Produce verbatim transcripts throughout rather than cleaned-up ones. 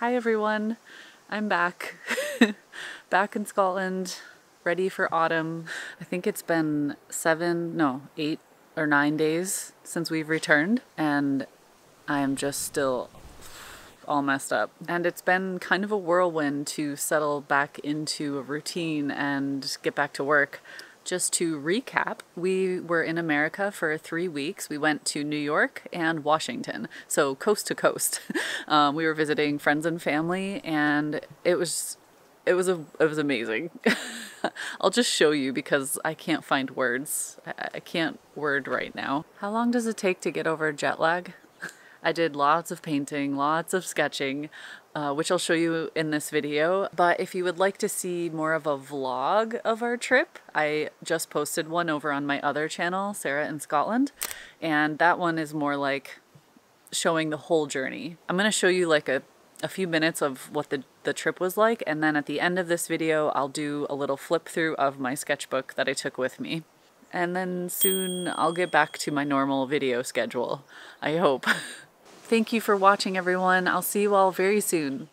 Hi everyone, I'm back. Back in Scotland, ready for autumn. I think it's been seven, no, eight or nine days since we've returned, and I'm just still all messed up. And it's been kind of a whirlwind to settle back into a routine and get back to work. Just to recap, we were in America for three weeks. We went to New York and Washington, so coast to coast. Um, we were visiting friends and family, and it was, it was a, it was amazing. I'll just show you because I can't find words. I, I can't word right now. How long does it take to get over jet lag? I did lots of painting, lots of sketching, uh, which I'll show you in this video. But if you would like to see more of a vlog of our trip, I just posted one over on my other channel, Sarah in Scotland. And that one is more like showing the whole journey. I'm going to show you like a, a few minutes of what the, the trip was like. And then at the end of this video, I'll do a little flip through of my sketchbook that I took with me. And then soon I'll get back to my normal video schedule, I hope. Thank you for watching, everyone. I'll see you all very soon.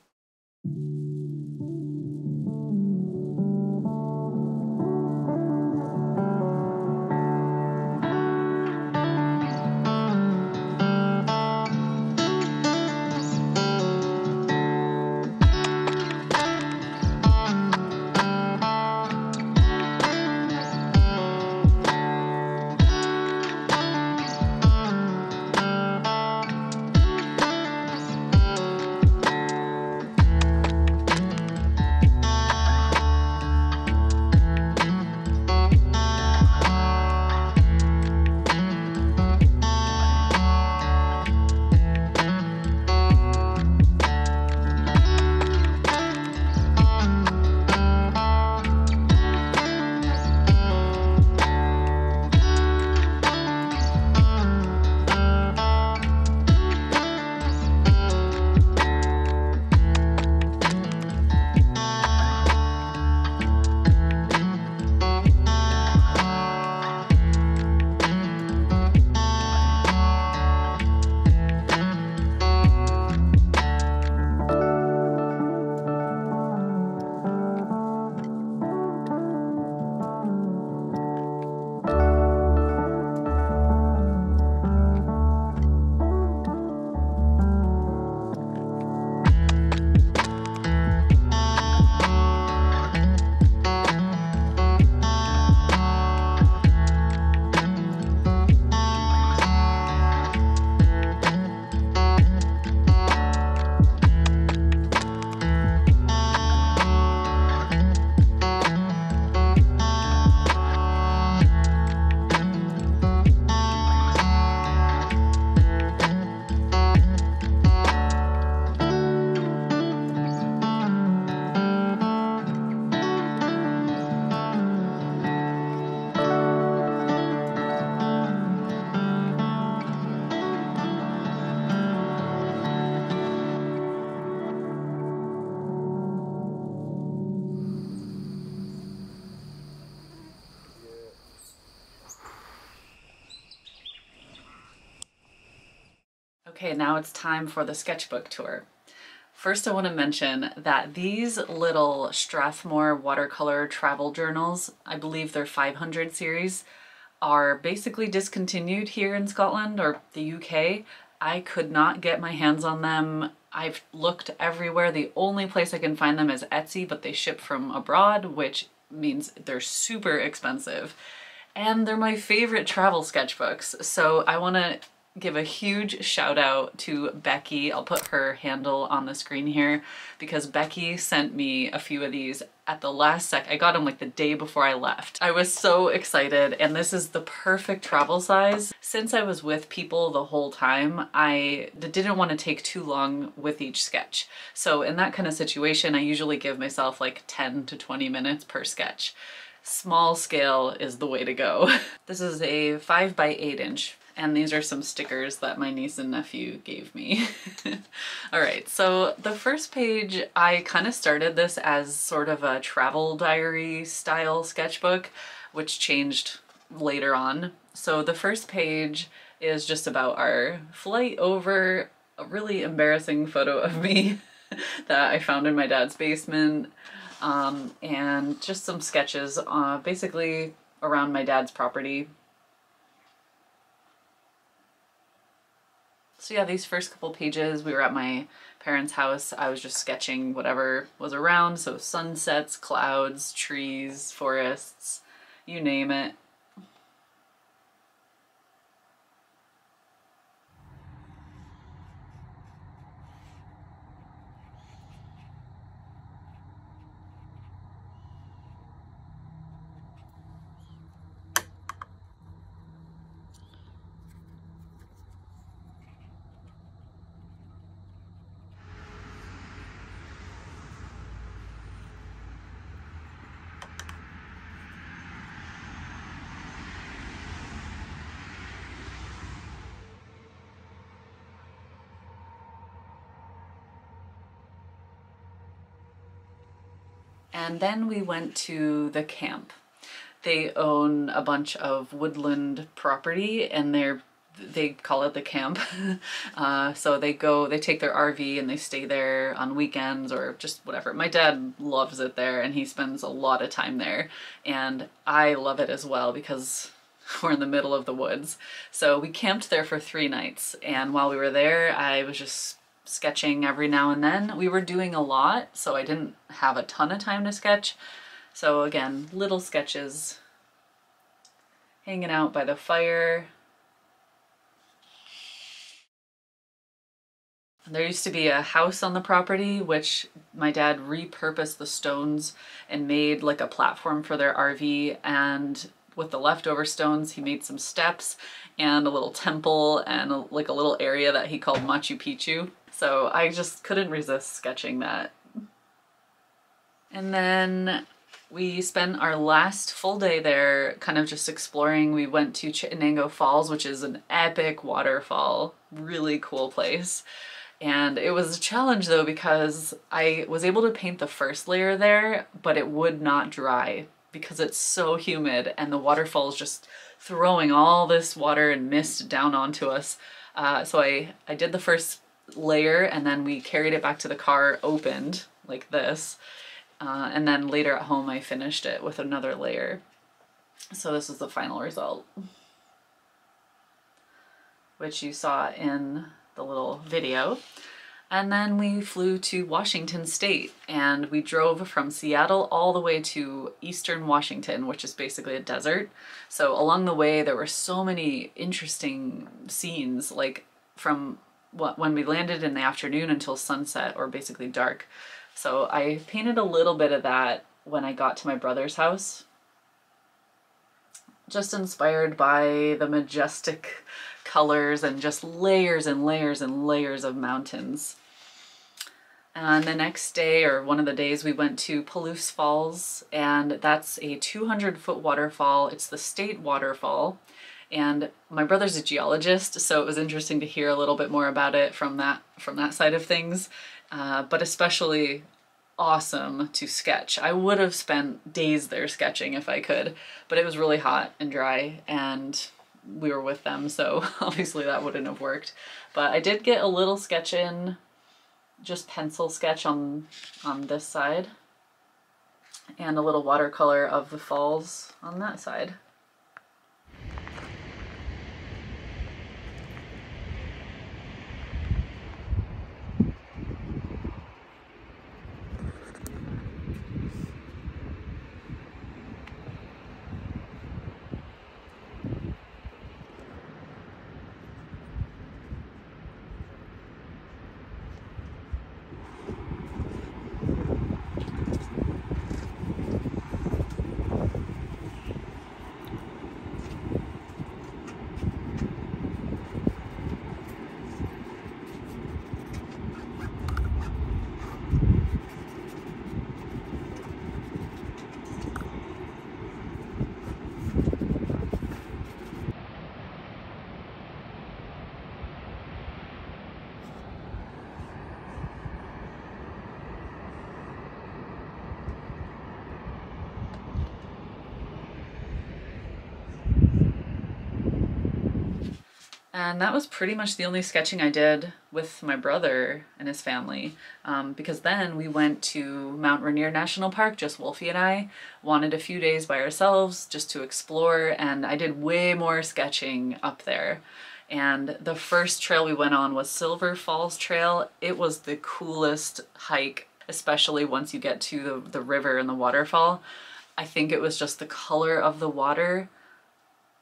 Okay, now it's time for the sketchbook tour. First, I want to mention that these little Strathmore watercolor travel journals, I believe they're five hundred series, are basically discontinued here in Scotland or the U K. I could not get my hands on them. I've looked everywhere. The only place I can find them is Etsy, but they ship from abroad, which means they're super expensive. And they're my favorite travel sketchbooks, so I want to give a huge shout out to Becky. I'll put her handle on the screen here because Becky sent me a few of these at the last sec. I got them like the day before I left. I was so excited, and this is the perfect travel size. Since I was with people the whole time, I didn't want to take too long with each sketch. So in that kind of situation, I usually give myself like ten to twenty minutes per sketch. Small scale is the way to go. This is a five by eight inch. And these are some stickers that my niece and nephew gave me. All right, so the first page, I kind of started this as sort of a travel diary style sketchbook, which changed later on. So the first page is just about our flight over, a really embarrassing photo of me that I found in my dad's basement, um, and just some sketches uh, basically around my dad's property. So yeah, these first couple pages, we were at my parents' house. I was just sketching whatever was around, so sunsets, clouds, trees, forests, you name it. And then we went to the camp. They own a bunch of woodland property and they're, they call it the camp. uh, so they go, they take their R V and they stay there on weekends or just whatever. My dad loves it there and he spends a lot of time there. And I love it as well because we're in the middle of the woods. So we camped there for three nights. And while we were there, I was just sketching every now and then. We were doing a lot, so I didn't have a ton of time to sketch. So again, little sketches. Hanging out by the fire. There used to be a house on the property, which my dad repurposed the stones and made like a platform for their R V, and with the leftover stones, he made some steps and a little temple and a, like a little area that he called Machu Picchu. So I just couldn't resist sketching that. And then we spent our last full day there kind of just exploring. We went to Chittenango Falls, which is an epic waterfall, really cool place. And it was a challenge though, because I was able to paint the first layer there, but it would not dry, because it's so humid and the waterfall is just throwing all this water and mist down onto us. Uh, so I, I did the first layer and then we carried it back to the car opened like this. Uh, and then later at home, I finished it with another layer. So this is the final result, which you saw in the little video. And then we flew to Washington State and we drove from Seattle all the way to eastern Washington, which is basically a desert. So along the way, there were so many interesting scenes, like from when we landed in the afternoon until sunset, or basically dark. So I painted a little bit of that when I got to my brother's house. Just inspired by the majestic colors and just layers and layers and layers of mountains. And the next day, or one of the days, we went to Palouse Falls, and that's a two hundred foot waterfall. It's the state waterfall, and my brother's a geologist, so it was interesting to hear a little bit more about it from that from that side of things, uh, but especially awesome to sketch. I would have spent days there sketching if I could, but it was really hot and dry and we were with them, so obviously that wouldn't have worked. But I did get a little sketch in, just pencil sketch on, on this side, and a little watercolor of the falls on that side. And that was pretty much the only sketching I did with my brother and his family, um, because then we went to Mount Rainier National Park, just Wolfie and I, wanted a few days by ourselves just to explore, and I did way more sketching up there. And the first trail we went on was Silver Falls Trail. It was the coolest hike, especially once you get to the, the river and the waterfall. I think it was just the color of the water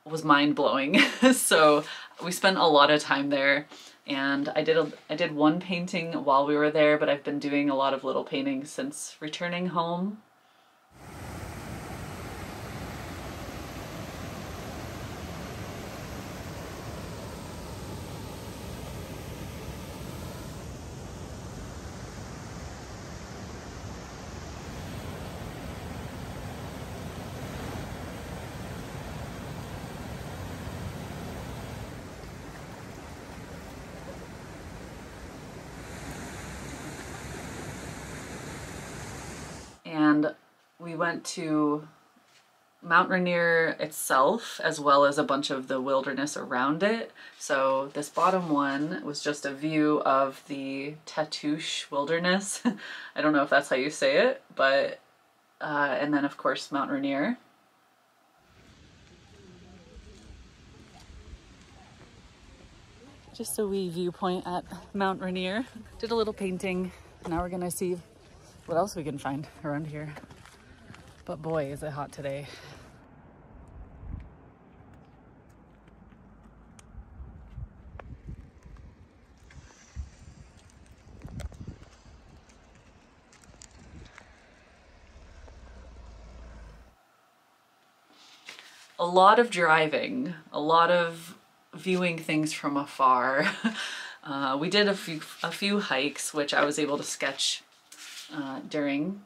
was mind-blowing. So we spent a lot of time there, and I did a, I did one painting while we were there, but I've been doing a lot of little paintings since returning home. And we went to Mount Rainier itself, as well as a bunch of the wilderness around it. So this bottom one was just a view of the Tatoosh wilderness. I don't know if that's how you say it, but, uh, and then of course Mount Rainier. Just a wee viewpoint at Mount Rainier. Did a little painting. Now we're gonna see what else we can find around here. But boy, is it hot today. A lot of driving, a lot of viewing things from afar. Uh, we did a few, a few hikes, which I was able to sketch Uh, during.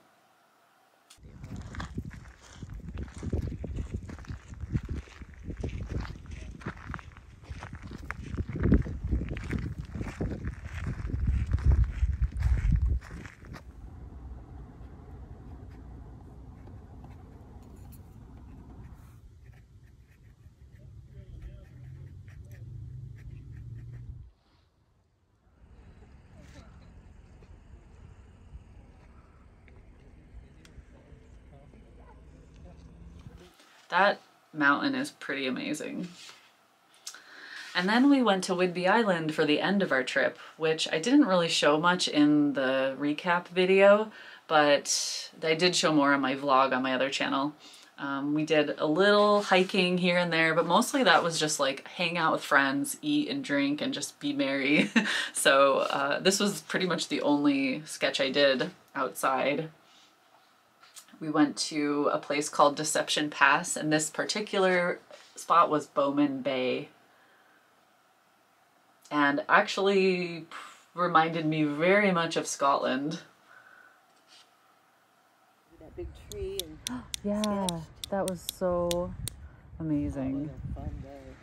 That mountain is pretty amazing. And then we went to Whidbey Island for the end of our trip, which I didn't really show much in the recap video, but I did show more on my vlog on my other channel. Um, we did a little hiking here and there, but mostly that was just like hang out with friends, eat and drink, and just be merry. So uh, this was pretty much the only sketch I did outside. We went to a place called Deception Pass, and this particular spot was Bowman Bay. And actually reminded me very much of Scotland. That big tree and yeah, sketched. That was so amazing. Oh, what a fun day.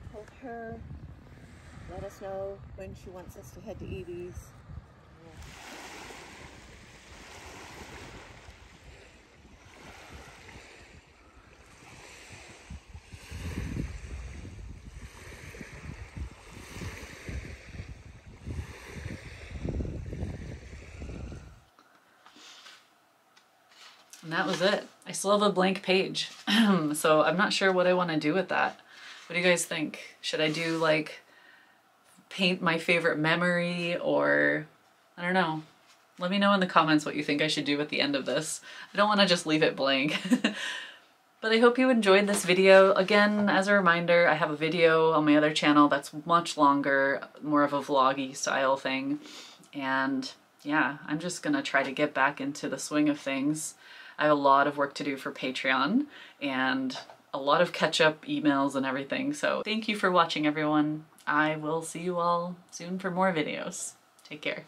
And told her, let us know when she wants us to head to Edie's. And that was it. I still have a blank page, so I'm not sure what I want to do with that. What do you guys think? Should I do like paint my favorite memory, or I don't know. Let me know in the comments what you think I should do at the end of this. I don't want to just leave it blank. But I hope you enjoyed this video. Again, as a reminder, I have a video on my other channel that's much longer, more of a vloggy style thing. And yeah, I'm just gonna try to get back into the swing of things. I have a lot of work to do for Patreon and a lot of catch-up emails and everything. So thank you for watching, everyone. I will see you all soon for more videos. Take care.